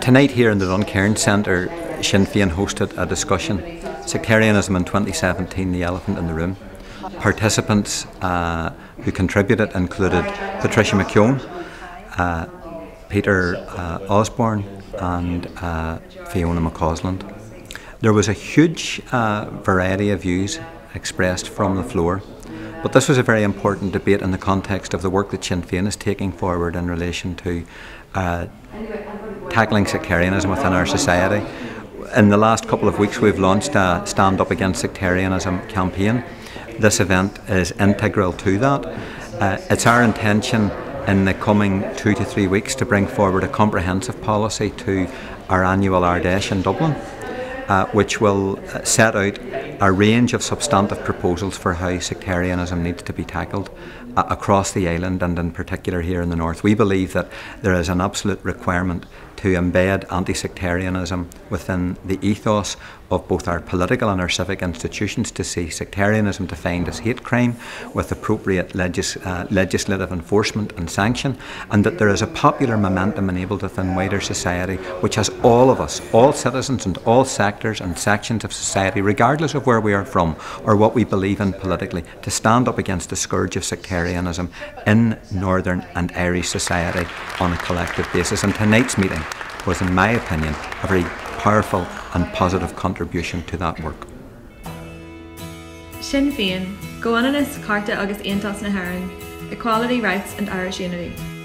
Tonight here in the Duncairn Centre, Sinn Féin hosted a discussion, Sectarianism in 2017, the elephant in the room. Participants who contributed included Patricia McKeown, Peter Osborne and Fiona McCausland. There was a huge variety of views expressed from the floor, but this was a very important debate in the context of the work that Sinn Féin is taking forward in relation to tackling sectarianism within our society. In the last couple of weeks we've launched a Stand Up Against Sectarianism campaign. This event is integral to that. It's our intention in the coming 2 to 3 weeks to bring forward a comprehensive policy to our annual Ardfheis in Dublin, which will set out a range of substantive proposals for how sectarianism needs to be tackled across the island and in particular here in the north. We believe that there is an absolute requirement to embed anti-sectarianism within the ethos of both our political and our civic institutions, to see sectarianism defined as hate crime with appropriate legislative enforcement and sanction, and that there is a popular momentum enabled within wider society which has all of us, all citizens and all sectors and sections of society, regardless of where we are from or what we believe in politically, to stand up against the scourge of sectarianism in Northern and Irish society on a collective basis. And tonight's meeting was, in my opinion, a very powerful and positive contribution to that work. Sinn Féin, go on agus equality rights and Irish unity.